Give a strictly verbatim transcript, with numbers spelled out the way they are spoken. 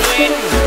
We